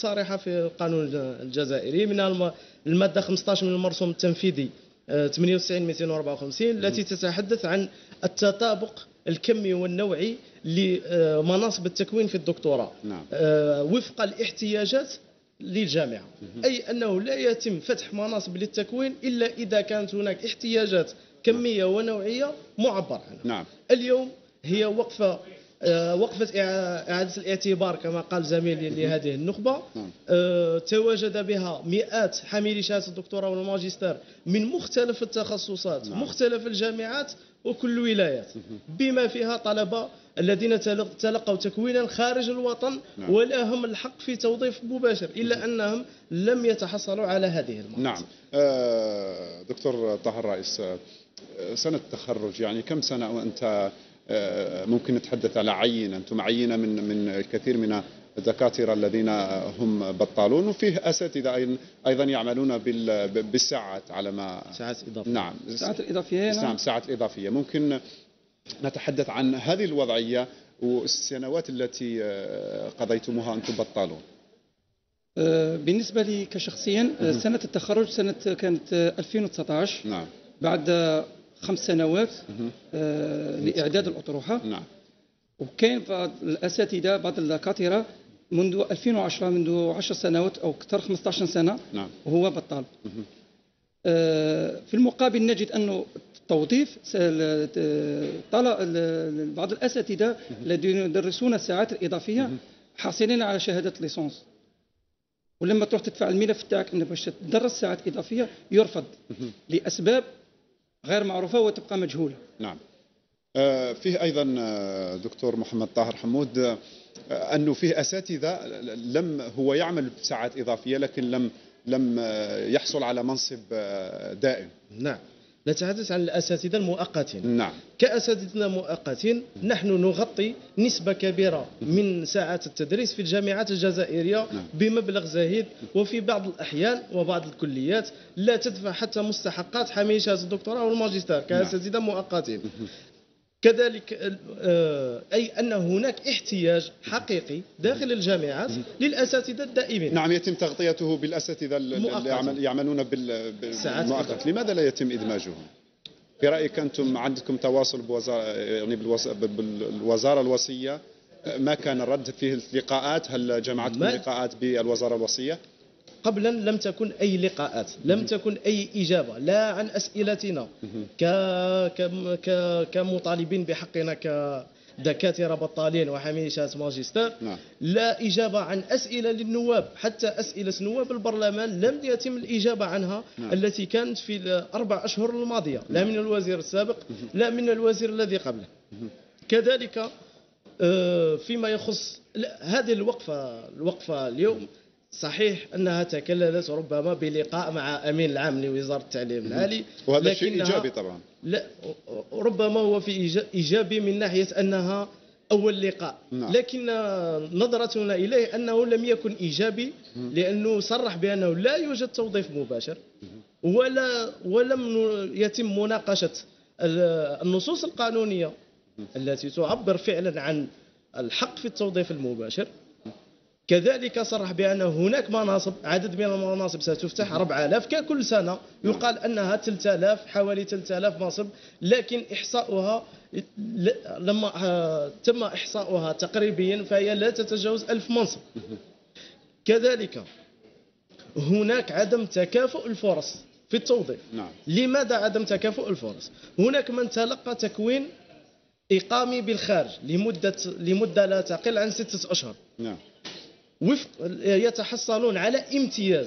صريحه في القانون الجزائري من الماده 15 من المرسوم التنفيذي 98-254 التي تتحدث عن التطابق الكمي والنوعي لمناصب التكوين في الدكتوراه وفق الاحتياجات للجامعه، اي انه لا يتم فتح مناصب للتكوين الا اذا كانت هناك احتياجات كميه ونوعيه معبر عنها. اليوم هي وقفة إعادة الاعتبار كما قال زميلي لهذه النخبة، تواجد بها مئات حاملي شهادة الدكتوراه والماجستير من مختلف التخصصات، مختلف الجامعات وكل الولايات، بما فيها طلبة الذين تلقوا تكوينا خارج الوطن ولهم الحق في توظيف مباشر إلا أنهم لم يتحصلوا على هذه المناصب. دكتور طاهر رئيس، سنة التخرج يعني كم سنة وأنت ممكن نتحدث على عينة، أنتم عينة من الكثير من الدكاترة الذين هم بطالون، وفيه أساتذة أيضا يعملون بالساعات على ما ساعات إضافية. ساعات إضافية، ساعات إضافية. ممكن نتحدث عن هذه الوضعية والسنوات التي قضيتموها أنتم بطالون. بالنسبة لي كشخصيا سنة التخرج كانت 2019 بعد 5 سنوات لإعداد الأطروحة. وكان بعض الأساتذة بعض الدكاترة منذ 2010 منذ 10 سنوات أو أكثر 15 سنة وهو بطال. في المقابل نجد أنه التوظيف بعض الأساتذة الذين يدرسون الساعات الإضافية حاصلين على شهادة ليسونس، ولما تروح تدفع الملف تاعك أنك باش تدرس ساعات إضافية يرفض لأسباب غير معروفة وتبقى مجهولة. فيه أيضا دكتور محمد طاهر حمود أنه فيه أساتذة هو يعمل بساعات إضافية لكن لم يحصل على منصب دائم. نتحدث عن الأساتذة المؤقتين. كأساتذة مؤقتين نحن نغطي نسبة كبيرة من ساعات التدريس في الجامعات الجزائرية بمبلغ زهيد، وفي بعض الأحيان وبعض الكليات لا تدفع حتى مستحقات حاملي شهادة الدكتوراه والماجستير كأساتذة مؤقتين. كذلك أي أن هناك احتياج حقيقي داخل الجامعات للأساتذة الدائمين. يتم تغطيته بالأساتذة اللي يعملون بالمؤقت، لماذا لا يتم إدماجهم؟ في رأيك أنتم عندكم تواصل بالوزارة الوصية؟ ما كان الرد في اللقاءات؟ هل جمعتكم لقاءات بالوزارة الوصية؟ قبلا لم تكن أي لقاءات، لم تكن أي إجابة لا عن أسئلتنا كمطالبين بحقنا كدكاترة بطالين وحاملي شهادة ماجستير، لا إجابة عن أسئلة للنواب، حتى أسئلة نواب البرلمان لم يتم الإجابة عنها، التي كانت في ال4 أشهر الماضية، لا من الوزير السابق لا من الوزير الذي قبله. كذلك فيما يخص هذه الوقفة اليوم، صحيح أنها تكللت ربما بلقاء مع أمين العام لوزارة التعليم العالي، وهذا شيء إيجابي طبعا. لا، ربما هو في إيجابي من ناحية أنها أول لقاء، لكن نظرتنا إليه أنه لم يكن إيجابي، لأنه صرح بأنه لا يوجد توظيف مباشر ولم يتم مناقشة النصوص القانونية التي تعبر فعلا عن الحق في التوظيف المباشر. كذلك صرح بأن هناك مناصب، عدد من المناصب ستفتح 4000 ككل سنة، يقال أنها 3000 حوالي 3000 منصب، لكن إحصاؤها لما تم إحصاؤها تقريبيا فهي لا تتجاوز 1000 منصب. كذلك هناك عدم تكافؤ الفرص في التوظيف. لماذا عدم تكافؤ الفرص؟ هناك من تلقى تكوين إقامي بالخارج لمدة لا تقل عن 6 أشهر، يتحصلون على امتياز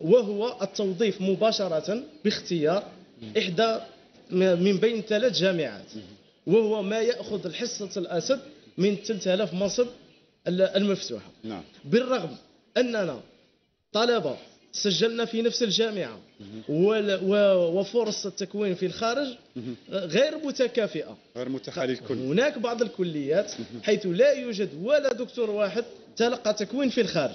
وهو التوظيف مباشرة باختيار إحدى من بين 3 جامعات، وهو ما يأخذ الحصة الأسد من 3000 منصب المفتوحة. بالرغم أننا طلبة سجلنا في نفس الجامعة وفرص التكوين في الخارج غير متكافئة، غير متاحة للكل. هناك بعض الكليات حيث لا يوجد ولا دكتور واحد تلقى تكوين في الخارج،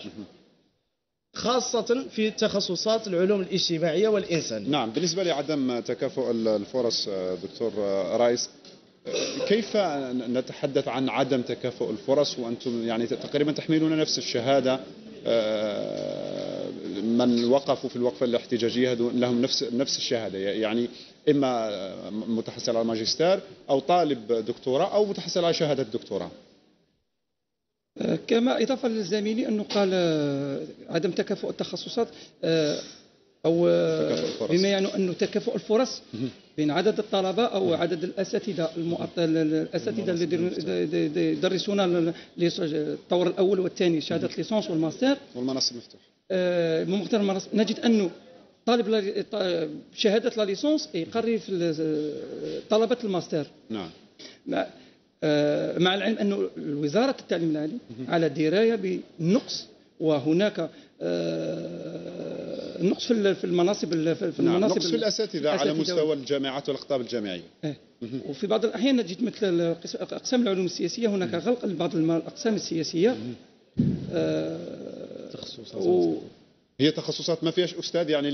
خاصة في تخصصات العلوم الاجتماعية والإنسانية. بالنسبة لعدم تكافؤ الفرص دكتور رئيس، كيف نتحدث عن عدم تكافؤ الفرص وأنتم يعني تقريبا تحملون نفس الشهادة؟ من وقفوا في الوقفة الاحتجاجية لهم نفس الشهادة، يعني إما متحصل على ماجستير أو طالب دكتوراه أو متحصل على شهادة دكتوراه. كما إضافة لزميلي أنه قال عدم تكافؤ التخصصات أو بما يعني أنه تكافؤ الفرص بين عدد الطلبة أو عدد الأساتذة الأساتذة اللي يدرسون الطور الأول والثاني شهادة ليسانس والماستر والمنصب مفتوح. مختار المنصب نجد أنه طالب شهادة لا ليسانس يقري في طلبة الماستر. نعم. مع العلم أنه وزارة التعليم العالي على دراية بنقص، وهناك نقص في المناصب نقص في الأساتذة على مستوى الجامعات والأقطاب الجامعية. وفي بعض الأحيان نجد مثل أقسام العلوم السياسية هناك غلق لبعض الأقسام السياسية. تخصصات هي تخصصات ما فيهاش أستاذ، يعني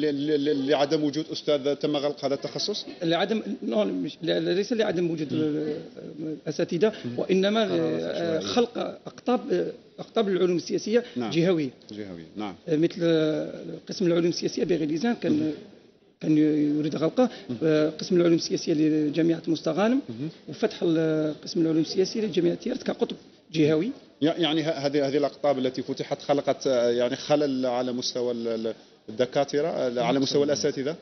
لعدم وجود أستاذ تم غلق هذا التخصص؟ لعدم ليس لعدم وجود الأساتذة، وإنما خلق أقطاب العلوم السياسية. نعم. جهوية. نعم. مثل قسم العلوم السياسية بغليزان كان يريد غلقه، قسم العلوم السياسية لجامعة مستغانم، وفتح قسم العلوم السياسية لجامعة تيرت كقطب جهوي. يعني هذه الأقطاب التي فتحت خلقت يعني خلل على مستوى الدكاترة، على مستوى الأساتذة.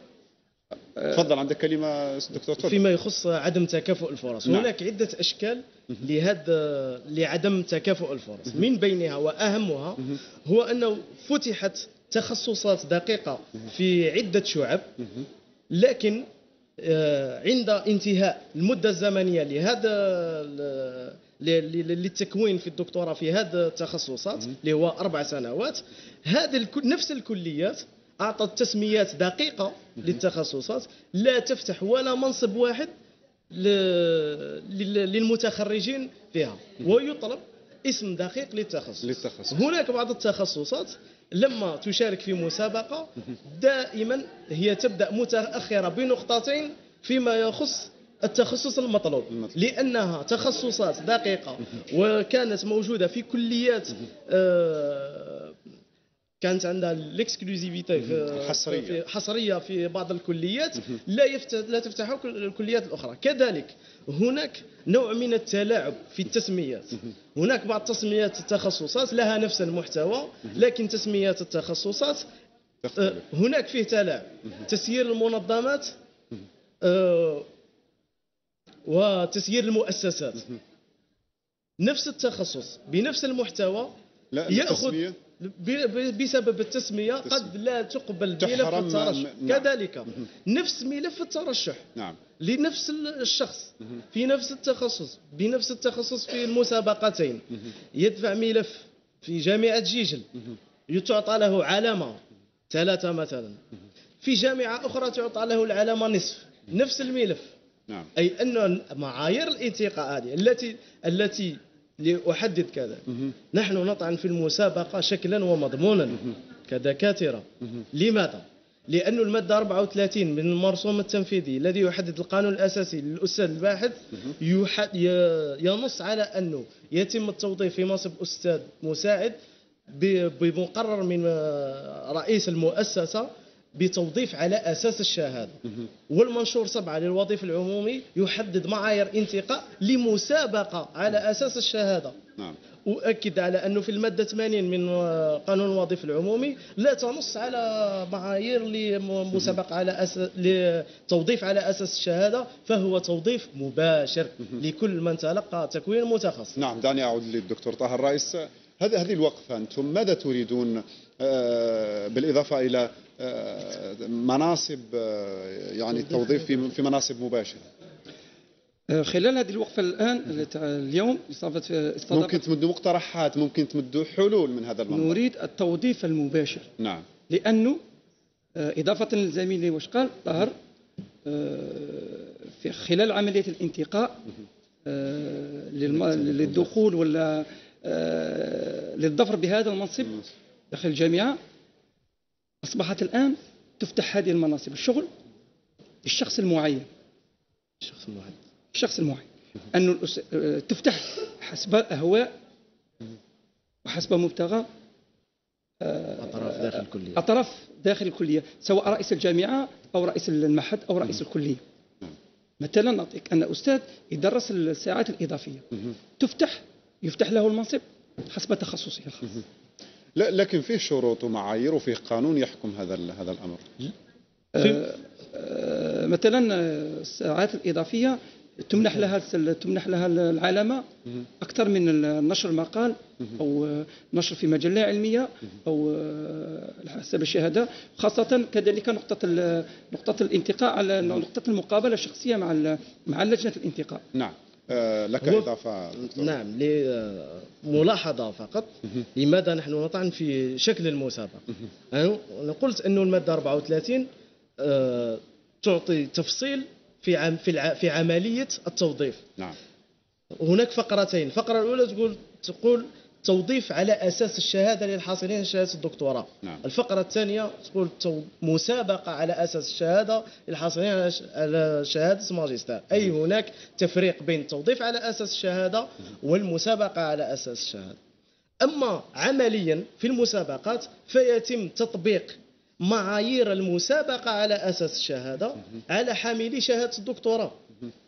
تفضل، عندك كلمة دكتور. فيما يخص عدم تكافؤ الفرص، نعم. هناك عدة أشكال لعدم تكافؤ الفرص، من بينها وأهمها هو أنه فتحت تخصصات دقيقة في عدة شعب، لكن عند انتهاء المدة الزمنية لهذا للتكوين في الدكتوراه في هذا التخصصات اللي هو 4 سنوات، هذه نفس الكليات أعطت تسميات دقيقة للتخصصات لا تفتح ولا منصب واحد للمتخرجين فيها، ويطلب اسم دقيق للتخصص. هناك بعض التخصصات لما تشارك في مسابقة دائما هي تبدأ متأخرة بنقطتين فيما يخص التخصص المطلوب، لأنها تخصصات دقيقة وكانت موجودة في كليات كانت عندها ليكسكلوزيفيتي حصرية في بعض الكليات لا تفتحها الكليات الأخرى. كذلك هناك نوع من التلاعب في التسميات، هناك بعض تسميات التخصصات لها نفس المحتوى، لكن تسميات التخصصات هناك فيه تلاعب، تسيير المنظمات وتسيير المؤسسات، نفس التخصص بنفس المحتوى يأخذ بسبب التسمية قد لا تقبل ملف الترشح. كذلك نفس ملف الترشح لنفس الشخص في نفس التخصص بنفس التخصص في المسابقتين، يدفع ملف في جامعة جيجل يتعطى له علامة 3 مثلا، في جامعة أخرى تعطى له العلامة نصف نفس الملف. نعم. أي أن معايير الانتقاء هذه التي لأحدد كذا، نحن نطعن في المسابقة شكلا ومضمونا كدكاترة. لماذا؟ لأن المادة 34 من المرسوم التنفيذي الذي يحدد القانون الأساسي للأستاذ الباحث ينص على أنه يتم التوظيف في منصب أستاذ مساعد بمقرر من رئيس المؤسسة بتوظيف على أساس الشهادة، والمنشور 7 للوظيفة العمومي يحدد معايير انتقاء لمسابقة على أساس الشهادة. نعم. وأكد على أنه في المادة 80 من قانون الوظيفة العمومي لا تنص على معايير لمسابقة على أساس لتوظيف على أساس الشهادة، فهو توظيف مباشر لكل من تلقى تكوين متخصص. نعم. دعني أعود للدكتور طاهر الرئيس. هذه الوقفة أنتم ماذا تريدون بالإضافة إلى مناصب يعني التوظيف في مناصب مباشرة؟ خلال هذه الوقفة الآن اليوم ممكن تمدوا مقترحات، ممكن تمدوا حلول من هذا الموضوع. نريد التوظيف المباشر. نعم. لأنه إضافة لزميلي واش قال طاهر، في خلال عملية الانتقاء للدخول ولا للظفر بهذا المنصب داخل الجامعة، أصبحت الآن تفتح هذه المناصب الشغل للشخص المعين. الشخص المعين أنه تفتح حسب أهواء وحسب مبتغى أطراف داخل الكلية، سواء رئيس الجامعة أو رئيس المعهد أو رئيس الكلية. مثلا نعطيك أن أستاذ يدرس الساعات الإضافية، يفتح له المنصب حسب تخصصه الخاص. لا، لكن فيه شروط ومعايير وفيه قانون يحكم هذا الأمر. مثلا الساعات الإضافية تمنح لها العلامة أكثر من نشر مقال أو نشر في مجلة علمية أو حسب الشهادة، خاصة كذلك نقطة الانتقاء على نقطة المقابلة الشخصية مع لجنة الانتقاء. نعم، لك إضافة. نعم، ملاحظة فقط. لماذا نحن نطعن في شكل المسابقة؟ أنا قلت أن المادة 34 تعطي تفصيل في عملية التوظيف. نعم. هناك فقرتين، الفقرة الأولى تقول توظيف على أساس الشهادة للحاصلين شهادة الدكتوراه. نعم. الفقرة الثانية تقول مسابقة على أساس الشهادة للحاصلين على شهادة ماجستير. أي هناك تفريق بين التوظيف على أساس الشهادة والمسابقة على أساس الشهادة. أما عمليا في المسابقات فيتم تطبيق معايير المسابقة على أساس الشهادة على حاملي شهادة الدكتوراه،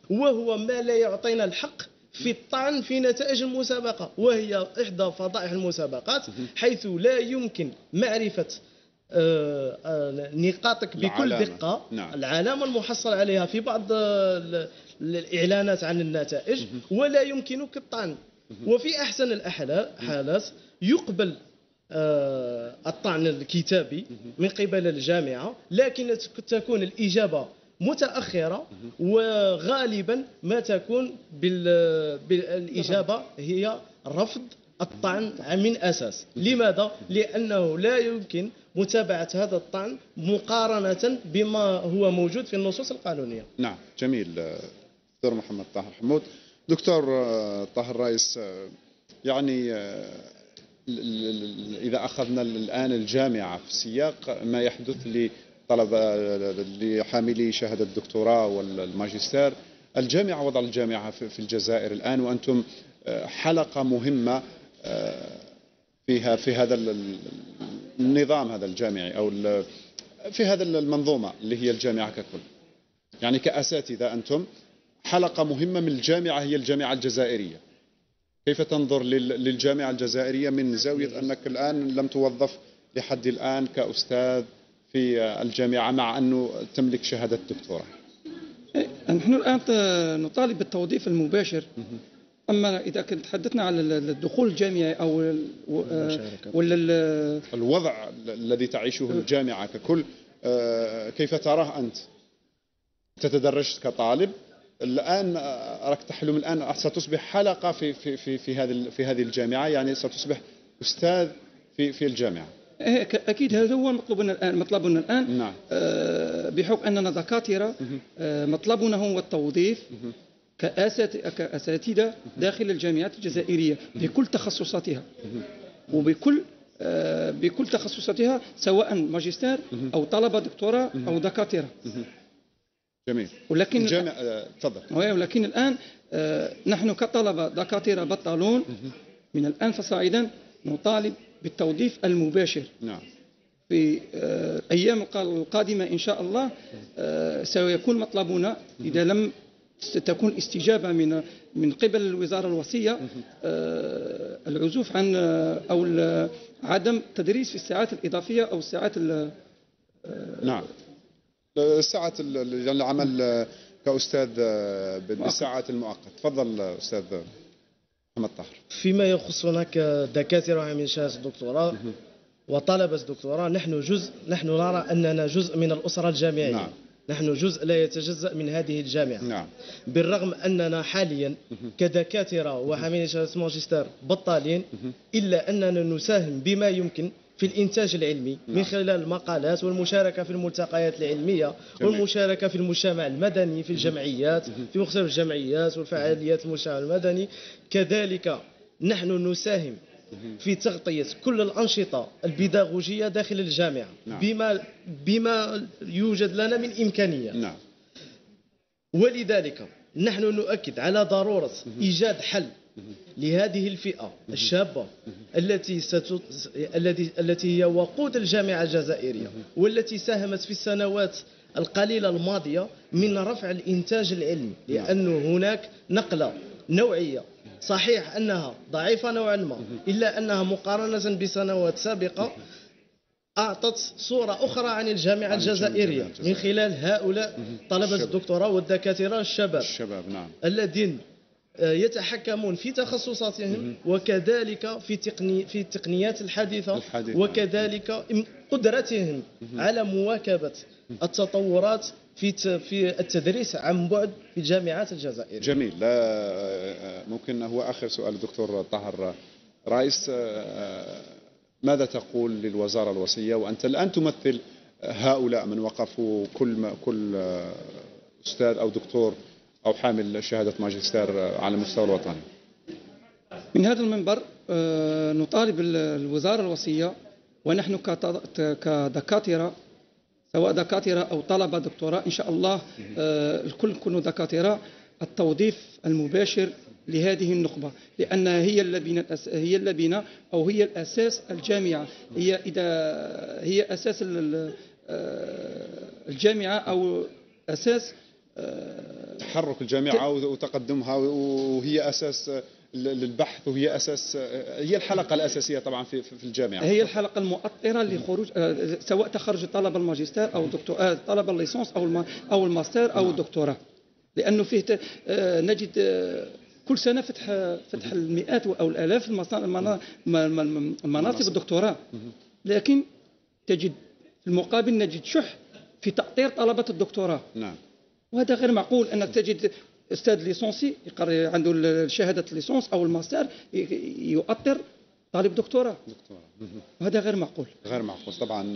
وهو ما لا يعطينا الحق في الطعن في نتائج المسابقة، وهي إحدى فضائح المسابقات، حيث لا يمكن معرفة نقاطك بكل دقة. نعم. العلامة المحصل عليها في بعض الإعلانات عن النتائج، ولا يمكنك الطعن. وفي أحسن الحالات يقبل الطعن الكتابي من قبل الجامعة، لكن تكون الإجابة متأخرة، وغالبا ما تكون بالإجابة هي رفض الطعن من أساس. لماذا؟ لأنه لا يمكن متابعة هذا الطعن مقارنة بما هو موجود في النصوص القانونية. نعم، جميل. دكتور محمد طاهر حمود، دكتور طاهر رئيس، يعني إذا أخذنا الآن الجامعة في سياق ما يحدث لحاملي شهادة الدكتوراه والماجستير، الجامعة، وضع الجامعة في الجزائر الآن، وأنتم حلقة مهمة في هذا النظام هذا الجامعي أو في هذا المنظومة اللي هي الجامعة ككل، يعني كأساتذة أنتم حلقة مهمة من الجامعة، هي الجامعة الجزائرية. كيف تنظر للجامعة الجزائرية من زاوية أنك الآن لم توظف لحد الآن كأستاذ في الجامعة مع أنه تملك شهادة دكتوراه؟ نحن الآن نطالب بالتوظيف المباشر. أما إذا كنت تحدثنا على الدخول الجامعي أو ولا الوضع الذي تعيشه الجامعة ككل، كيف تراه أنت؟ تتدرج كطالب الآن، راك تحلم الآن ستصبح حلقة في في في في هذه الجامعة، يعني ستصبح أستاذ في الجامعة. أكيد هذا هو مطلوبنا الآن. نعم. بحكم أننا دكاترة، مطلبنا هو التوظيف كأساتذة داخل الجامعات الجزائرية بكل تخصصاتها، بكل تخصصاتها، سواء ماجستير أو طلبة دكتوراه أو دكاترة. جميل. ولكن تفضل. ولكن الآن نحن كطلبة دكاترة بطالون من الآن فصاعدا نطالب بالتوظيف المباشر. نعم. في الأيام القادمة إن شاء الله سيكون مطلبنا، إذا لم تكون استجابة من قبل الوزارة الوصية، العزوف عن أو عدم التدريس في الساعات الإضافية أو الساعات نعم، الساعات العمل كأستاذ بالساعات المؤقت. تفضل أستاذ محمد طاهر. فيما يخصنا كدكاترة من شهادة الدكتوراه وطلبة الدكتوراه، نحن نرى أننا جزء من الأسرة الجامعية. نعم. نحن جزء لا يتجزأ من هذه الجامعة. نعم. بالرغم أننا حاليا كدكاترة وحاملين شهادة ماجستير بطالين، إلا أننا نساهم بما يمكن في الإنتاج العلمي من خلال المقالات والمشاركة في الملتقيات العلمية. جميل. والمشاركة في المجتمع المدني، في الجمعيات، في مختلف الجمعيات والفعاليات المجتمع المدني. كذلك نحن نساهم في تغطية كل الأنشطة البيداغوجية داخل الجامعة بما يوجد لنا من إمكانية. نعم. ولذلك نحن نؤكد على ضرورة إيجاد حل لهذه الفئة الشابة التي هي وقود الجامعة الجزائرية والتي ساهمت في السنوات القليلة الماضية من رفع الإنتاج العلمي، لأن هناك نقلة نوعية صحيح أنها ضعيفة نوعا ما، إلا أنها مقارنة بسنوات سابقة أعطت صورة أخرى عن الجامعة الجزائرية من خلال هؤلاء طلبة الدكتوراه والدكاترة الشباب نعم. الذين يتحكمون في تخصصاتهم وكذلك في التقنيات الحديثة وكذلك قدرتهم على مواكبة التطورات في التدريس عن بعد في الجامعات الجزائرية. جميل. ممكن هو آخر سؤال دكتور طاهر رئيس، ماذا تقول للوزارة الوصية وأنت الآن تمثل هؤلاء من وقفوا كل أستاذ أو دكتور أو حامل شهادة ماجستير على المستوى الوطني؟ من هذا المنبر نطالب الوزارة الوصية ونحن كدكاترة سواء دكاترة أو طلبة دكتوراه إن شاء الله الكل يكونوا دكاترة، التوظيف المباشر لهذه النخبة، لأن هي اللبنة أو هي الأساس الجامعة، هي أساس الجامعة أو أساس تحرك الجامعة وتقدمها، وهي أساس للبحث وهي أساس، هي الحلقة الأساسية طبعا في الجامعة، هي الحلقة المؤطرة لخروج سواء تخرج طلب الماجستير أو دكتور طلب الليسانس أو الماستر أو الدكتوراه، لأنه فيه نجد كل سنة فتح المئات أو الآلاف مناصب الدكتوراه، لكن تجد في المقابل نجد شح في تأطير طلبة الدكتوراه. نعم. وهذا غير معقول أنك تجد أستاذ ليسونسي يقرر عنده شهادة الليسونس أو الماستر يؤطر طالب دكتوراه. وهذا غير معقول طبعا.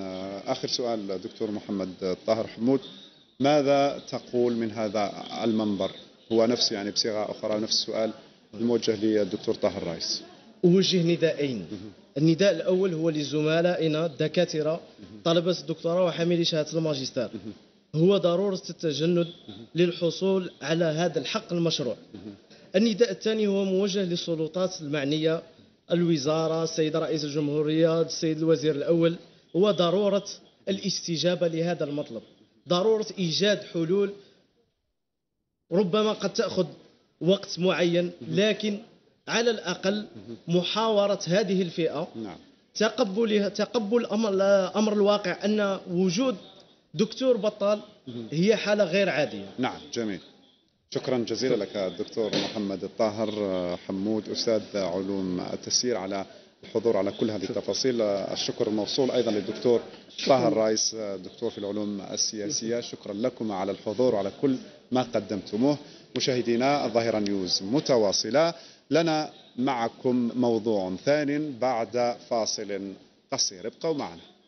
آخر سؤال دكتور محمد طاهر حمود، ماذا تقول من هذا المنبر؟ هو نفس يعني بصيغة أخرى نفس السؤال الموجه للدكتور طاهر الرئيس. أوجه نداءين. النداء الأول هو لزملائنا الدكاترة طلبة الدكتوراه وحاملي شهادة الماجستير، هو ضرورة التجند للحصول على هذا الحق المشروع. النداء الثاني هو موجه للسلطات المعنية، الوزارة، السيد رئيس الجمهورية، السيد الوزير الأول، هو ضرورة الاستجابة لهذا المطلب، ضرورة إيجاد حلول ربما قد تأخذ وقت معين، لكن على الأقل محاورة هذه الفئة، تقبل أمر الواقع أن وجود دكتور بطال هي حالة غير عادية. نعم. جميل. شكرا جزيلا لك دكتور محمد طاهر حمود أستاذ علوم التسيير على الحضور على كل هذه التفاصيل. الشكر موصول أيضا للدكتور طاهر رئيس دكتور في العلوم السياسية، شكرا لكم على الحضور وعلى كل ما قدمتموه. مشاهدينا الظاهرة نيوز متواصلة، لنا معكم موضوع ثان بعد فاصل قصير، ابقوا معنا.